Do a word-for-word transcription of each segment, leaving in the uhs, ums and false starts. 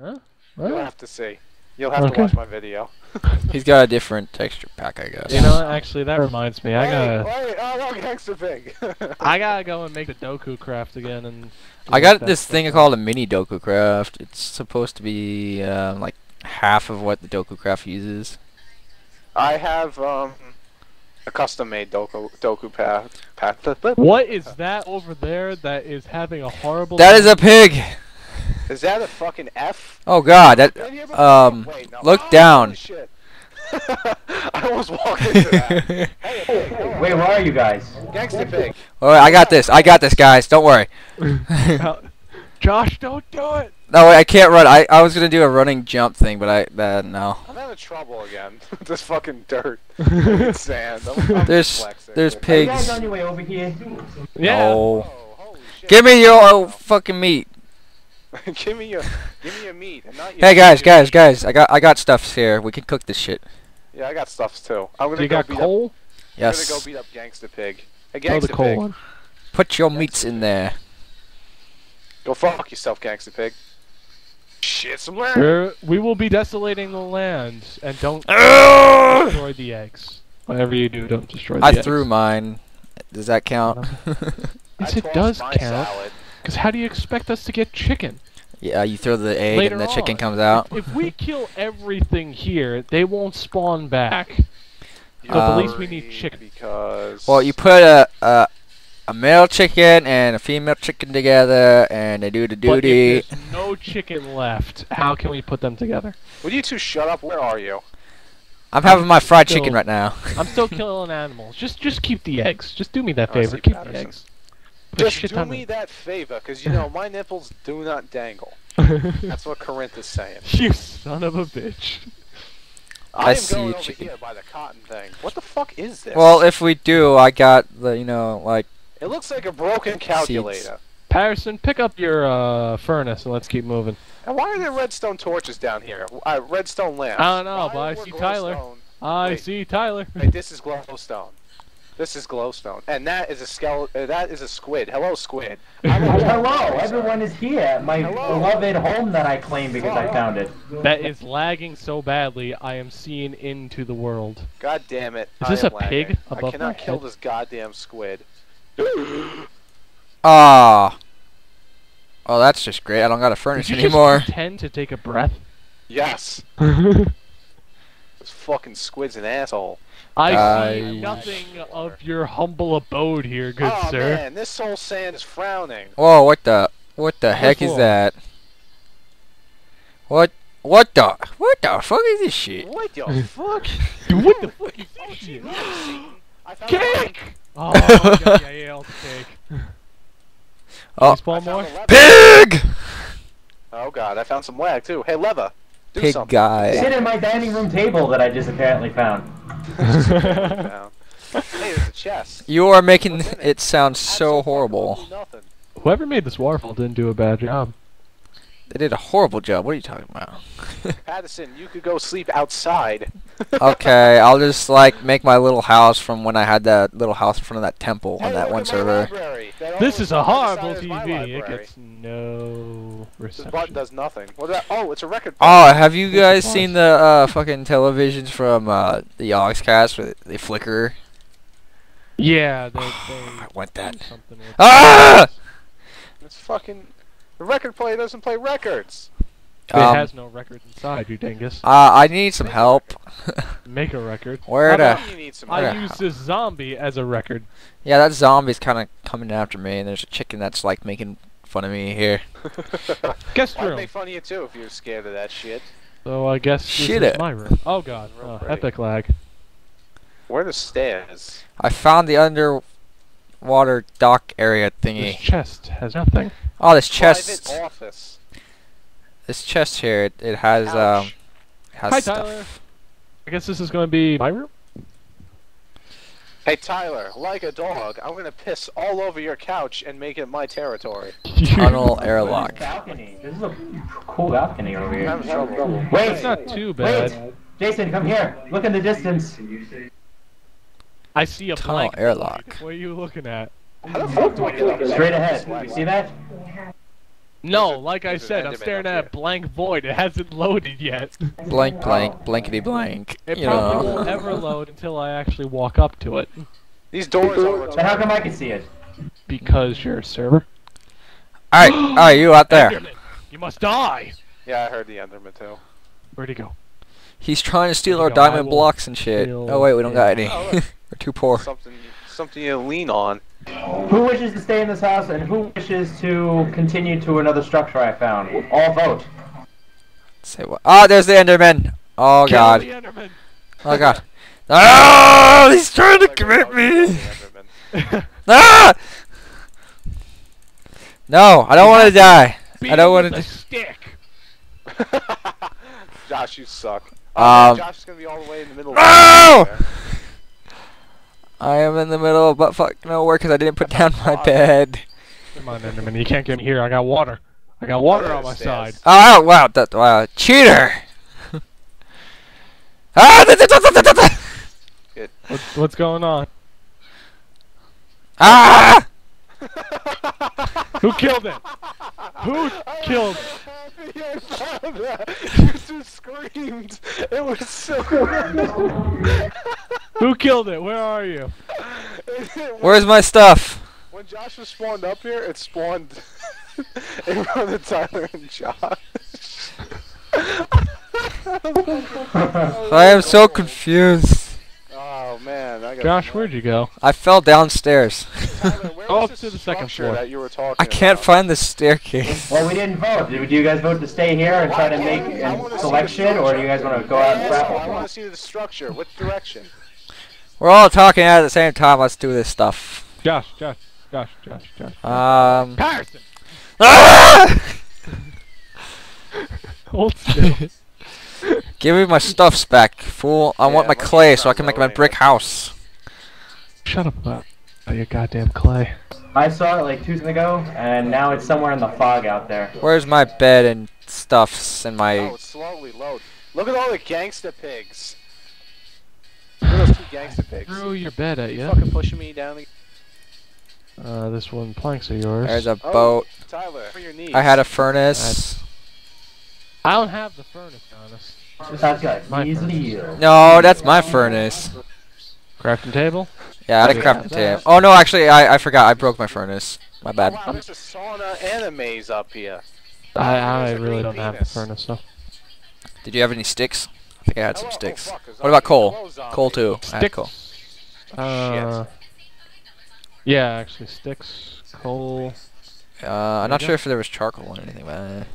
Huh? You'll have to see. You'll have okay. to watch my video. He's got a different texture pack, I guess. You know, actually, that reminds me. I gotta. Wait, wait, oh, wrong texture pack. I gotta go and make the Doku craft again. And I got this thing called a mini Doku craft. It's supposed to be um, like half of what the Doku craft uses. I have um, a custom-made Doku Doku path. path. What is that over there? That is having a horrible. That is a pig. Is that a fucking F? Oh god, that, um, Wait, no. look oh, down. Shit. I almost walked into that. Hey, wait, where are you guys? Gangsta pig. Alright, I got this, I got this, guys, don't worry. Josh, don't do it! No, wait, I can't run, I, I was gonna do a running jump thing, but I, uh, no. I'm having trouble again. This fucking dirt. It's sand. I'm, I'm there's, there's there. pigs. Are you guys on your way over here? Yeah. No. Oh, holy shit. Give me your oh, fucking meat. give me your, give me your meat. And not your hey guys, guys, meat. guys! I got, I got stuffs here. We can cook this shit. Yeah, I got stuffs too. I'm gonna you go got beat coal? Up, yes. I'm gonna go beat up Gangsta Pig. Hey, Gangsta the coal Pig. One. Put your Gangsta meats pig. in there. Go fuck yourself, Gangsta Pig. Shit, some land. We're, we will be desolating the land, and don't destroy the eggs. Whatever you do, don't destroy. the I eggs. threw mine. Does that count? Yes, it does count. Salad. Because how do you expect us to get chicken? Yeah, you throw the egg Later and the on, chicken comes out. If, if we kill everything here, they won't spawn back. So um, at least we need chicken. Because well, you put a, a a male chicken and a female chicken together, and they do the duty. But if there's no chicken left, how can we put them together? Will you two shut up? Where are you? I'm having my fried still, chicken right now. I'm still killing animals. Just just keep the eggs. Just do me that favor. Keep Patterson. the eggs. Just do me that favor, because, you know, my nipples do not dangle. That's what Corinth is saying. You son of a bitch. I, I am see going over here by the cotton thing. What the fuck is this? Well, if we do, I got the, you know, like... It looks like a broken calculator. Seeds. Patterson, pick up your uh, furnace and let's keep moving. And why are there redstone torches down here? Uh, redstone lamps. I don't know, why but I see Tyler. I Wait. see Tyler. Hey, this is glowstone. This is glowstone, and that is a skeleton. Uh, that is a squid. Hello, squid. Hello, everyone is here. My Hello. beloved home that I claimed because Hello. I found it. That is lagging so badly. I am seeing into the world. God damn it! Is this I am a lagging. pig? Above I cannot my kill head? this goddamn squid. Ah. Oh, that's just great. I don't got a furnace Did you anymore. Just pretend to take a breath. Yes. This fucking squid's an asshole. I uh, see nothing of your humble abode here, good oh, sir. Oh man, this soul sand is frowning. Whoa, what the, what the heck cool. is that? What, what the, what the fuck is this shit? What the fuck? Dude, what the fuck is this shit? Cake! Oh, yeah, yeah, yeah, I'll take. Oh, spawn more? Pig! Oh god, I found some lag too. Hey, leather. Do pig something. guy. Sit at my dining room table that I just apparently found. Hey, there's a chest. You are making it? it sound so Absolutely horrible. Nothing. Whoever made this waterfall didn't do a bad job. They did a horrible job. What are you talking about? Patterson, you could go sleep outside. Okay, I'll just like make my little house from when I had that little house in front of that temple hey, on that one server. That this is a horrible T V. It gets no reception. This button does nothing. What about, oh, it's a record. Button. Oh, have you guys seen the uh, fucking televisions from uh, the Oxcast where they flicker? Yeah, they. they I want that. Ah! It's fucking. The record player doesn't play records. It um, has no records inside, you dingus. Uh, I need some Make help. A Make a record. Where to? You need some I use this zombie as a record. Yeah, that zombie's kind of coming after me, and there's a chicken that's like making fun of me here. Guest room. I'd make fun of you too if you're scared of that shit. So I guess this shit is it. my room. Oh god, oh, epic lag. Where are the stairs? I found the underwater dock area thingy. This chest has nothing. Oh, this chest. Office. This chest here, it, it has Ouch. um, it has Hi, stuff. Tyler. I guess this is going to be my room. Hey Tyler, like a dog, I'm gonna piss all over your couch and make it my territory. Tunnel airlock. This balcony. This is a cool balcony over here. I'm in trouble. Wait, it's not too bad. Wait, Jason, come here. Look in the distance. I see a tunnel airlock. What are you looking at? How the fuck do I get up? Straight ahead. You see that? No, it, like I said, I'm staring at a blank void. It hasn't loaded yet. Blank, blank, blankety blank. It you probably know. won't ever load until I actually walk up to it. These doors are... So how come I can see it? Because you're a server. Alright, alright, you out there. Enderman, you must die! Yeah, I heard the Enderman too. Where'd he go? He's trying to steal our go? diamond blocks and shit. Oh wait, we don't got any. Oh, we're too poor. Something, something you lean on. Who wishes to stay in this house and who wishes to continue to another structure I found? All vote. Say what? Oh, there's the Enderman. Oh Kill god. The Enderman. Oh god. Ah! He's trying to commit me. Ah! No, I don't want to die. Beat I don't want to stick. Josh, you suck. Oh, um, Josh is gonna be all the way in the middle. No! Of I am in the middle, but fuck no work because I didn't put down my bed. Come on, Enderman, you can't get me here. I got water. I got water on my side. Oh wow, that wow, cheater! Ah! What's, what's going on? Ah! Who killed him? Who killed him? I saw that. You just screamed. It was so good. Who killed it? Where are you? Where's my stuff? When Josh was spawned up here, it spawned in front of Tyler and Josh. I am so confused. Oh man, I got Josh, where'd you go? I fell downstairs. Tyler, go up to the second floor. That you were talking I can't about? find the staircase. Well, we didn't vote. Did, do you guys vote to stay here and well, try to make a selection, or do you guys want to go out and grapple? I want to see the structure. What direction? We're all talking at the same time. Let's do this stuff. Josh, Josh, Josh, Josh, Josh. Um. Patterson. Ah! Hold still. Give me my stuffs back, fool. I yeah, want my clay so I can make my brick house. Shut up about your goddamn clay. I saw it like two days ago, and now it's somewhere in the fog out there. Where's my bed and stuffs and my... Oh, it's slowly load. Look at all the gangsta pigs. Look at those two gangsta pigs. I threw your bed at you. You're fucking pushing me down the... Uh, this one planks are yours. There's a oh, boat. Tyler, for your knees. I had a furnace. I don't have the furnace, honest. That's that's my furnace. No, that's my furnace. Crafting table? Yeah, I had a crafting table. Oh no, actually, I, I forgot. I broke my furnace. My bad. Wow, there's a sauna and a maze up here. I, I really don't have a furnace, though. So. Did you have any sticks? I think I had some sticks. What about coal? Coal too. Sticks. I had coal. Uh, yeah, actually, sticks, coal. Uh, I'm not sure if there was charcoal or anything, but...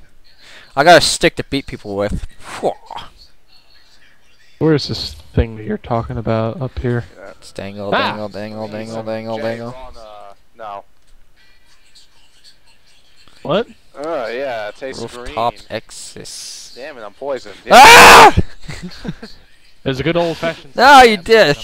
I got a stick to beat people with. Where's this thing that you're talking about up here? Yeah. It's dangle, dangle, ah! dangle, dangle, dangle, dangle. On, uh, no. What? Oh, uh, yeah, it tastes Rooftop green. Rooftop X's. Damn it, I'm poisoned. Yeah. Ah! There's a good old-fashioned... No, you dick!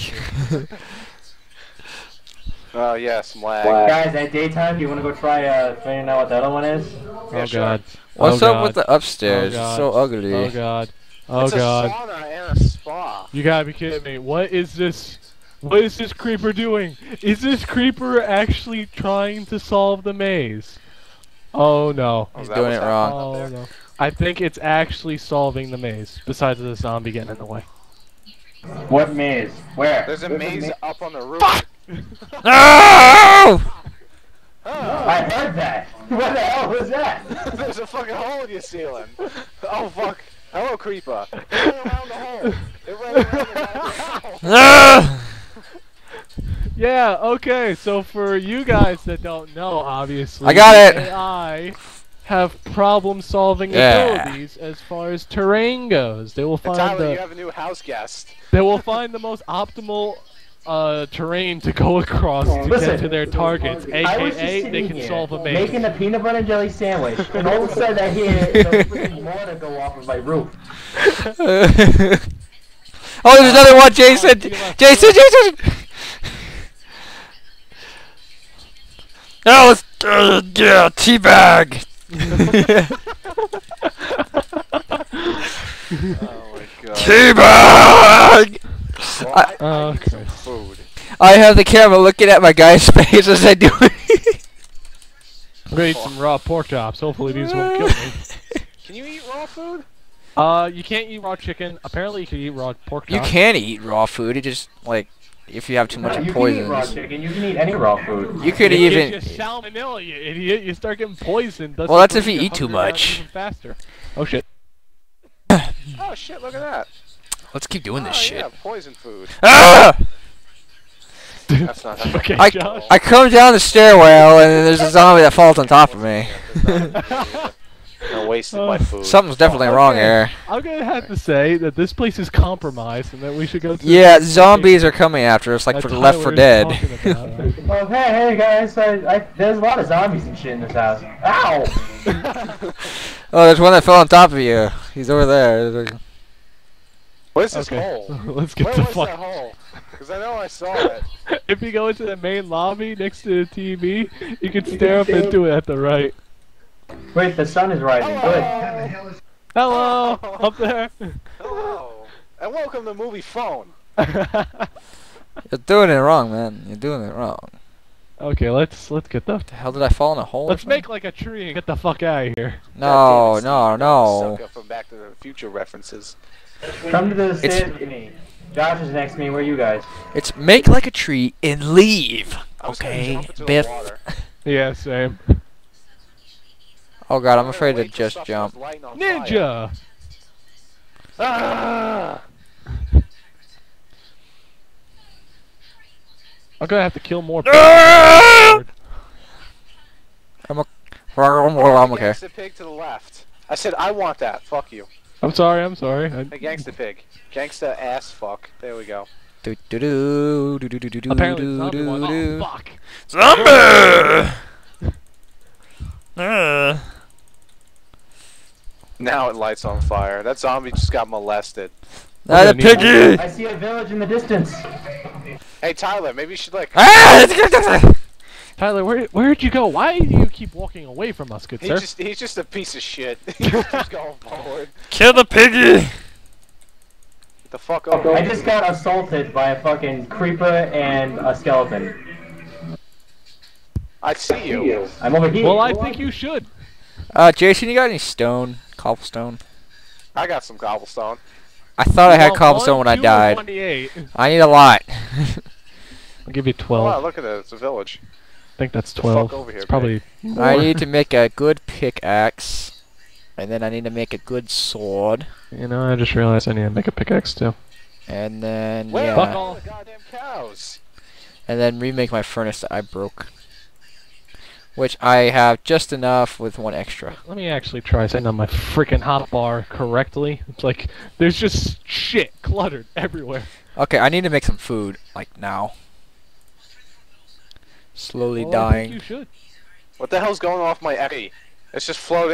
Oh, yes, yeah, lag. Wow. Guys, at daytime, you want to go try uh, figuring out what the other one is? Oh, yeah, God. Sure. What's oh up God. with the upstairs? Oh it's so ugly. Oh god. Oh it's god. It's a sauna and a spa. You gotta be kidding me. What is this? What is this creeper doing? Is this creeper actually trying to solve the maze? Oh no. He's doing it wrong. Oh no. I think it's actually solving the maze. Besides the zombie getting in the way. What maze? Where? There's a There's maze a ma up on the roof. Fuck! No! Oh. I heard that! What the hell was that? There's a fucking hole in your ceiling! Oh fuck! Hello, creeper! It ran around the hole! It ran around the hole! Yeah, okay, so for you guys that don't know, obviously... I got it! A I have problem-solving yeah. abilities as far as terrain goes. They will find Tyler, the... you have a new house guest. They will find the most optimal... Uh, terrain to go across oh, to listen, get to their targets, aka they can solve a maze. Making a peanut butter and jelly sandwich, and all of a sudden I hear the freaking water go off of my roof. Oh, there's another one, Jason! Jason, Jason! No, it's uh, yeah, teabag! Oh my god. Teabag! Well, I, I, uh, need some food. I have the camera looking at my guy's face as I do it. I'm gonna eat some raw pork chops. Hopefully these won't kill me. Can you eat raw food? Uh, you can't eat raw chicken. Apparently you can eat raw pork chops. You can eat raw food. It just, like, if you have too no, much you poison. You can eat raw chicken. You can eat any raw food. You could you even... Just salmonella, you idiot. You start getting poisoned. That's well, that's if you eat too much. Faster. Oh, shit. Oh, shit, look at that. Let's keep doing oh, this shit. Yeah, poison food. Ah! That's not that okay, I, Josh. I come down the stairwell and there's a zombie that falls on top of me. I wasted my food. Something's definitely oh, okay. wrong here. I'm gonna have to say that this place is compromised and that we should go. Yeah, zombies are coming after us, like for Left four Dead. Well, hey, hey guys, I, I, there's a lot of zombies and shit in this house. Ow! Oh, there's one that fell on top of you. He's over there. Where's this okay. hole? Let's get Where the was fuck. That hole? Because I know I saw it. If you go into the main lobby next to the T V, you can stare up into it at the right. Wait, the sun is rising. Hello. Good. How the hell is Hello! Hello. Up there! Hello! And welcome to Movie Phone! You're doing it wrong, man. You're doing it wrong. Okay, let's let's get the... What the hell did I fall in a hole? Let's make like a tree and get the fuck out of here. No, no, no. Sucker from Back to the Future references. Come to the stage. Josh is next to me. Where are you guys? It's make like a tree and leave. Okay, Biff. Yeah, same. Oh god, I'm afraid to just jump. Ninja! Ah! I'm gonna have to kill more pigs. I'm, I'm okay. Gangsta pig to the left. I said I want that. Fuck you. I'm sorry. I'm sorry. I... Hey, gangsta pig. Gangsta ass fuck. There we go. Do do do do do do do do do do. Oh, fuck. Zombie! Uh. Now it lights on fire. That zombie just got molested. Ah, the piggy! I see a village in the distance. Hey Tyler, maybe you should like. Ah! Tyler, where where'd you go? Why do you keep walking away from us, good he sir? Just, he's just a piece of shit. He's just going forward. Kill the piggy! Get the fuck up! I just got assaulted by a fucking creeper and a skeleton. I see, I see you. you. I'm over here. Well, I Go think on. you should. Uh, Jason, you got any stone? Cobblestone? I got some cobblestone. I thought you I had cobblestone one, when I died. I need a lot. I'll give you twelve. Oh, wow, look at that. It's a village. I think that's twelve. Over here, it's probably more. I need to make a good pickaxe. And then I need to make a good sword. You know, I just realized I need to make a pickaxe, too. And then, Where yeah. Fuck all the goddamn cows? And then remake my furnace that I broke. Which I have just enough with one extra. Let me actually try setting up my freaking hotbar correctly. It's like, there's just shit cluttered everywhere. Okay, I need to make some food, like now. Slowly well, dying. I think you should. What the hell's going off my Epi? It's just floating.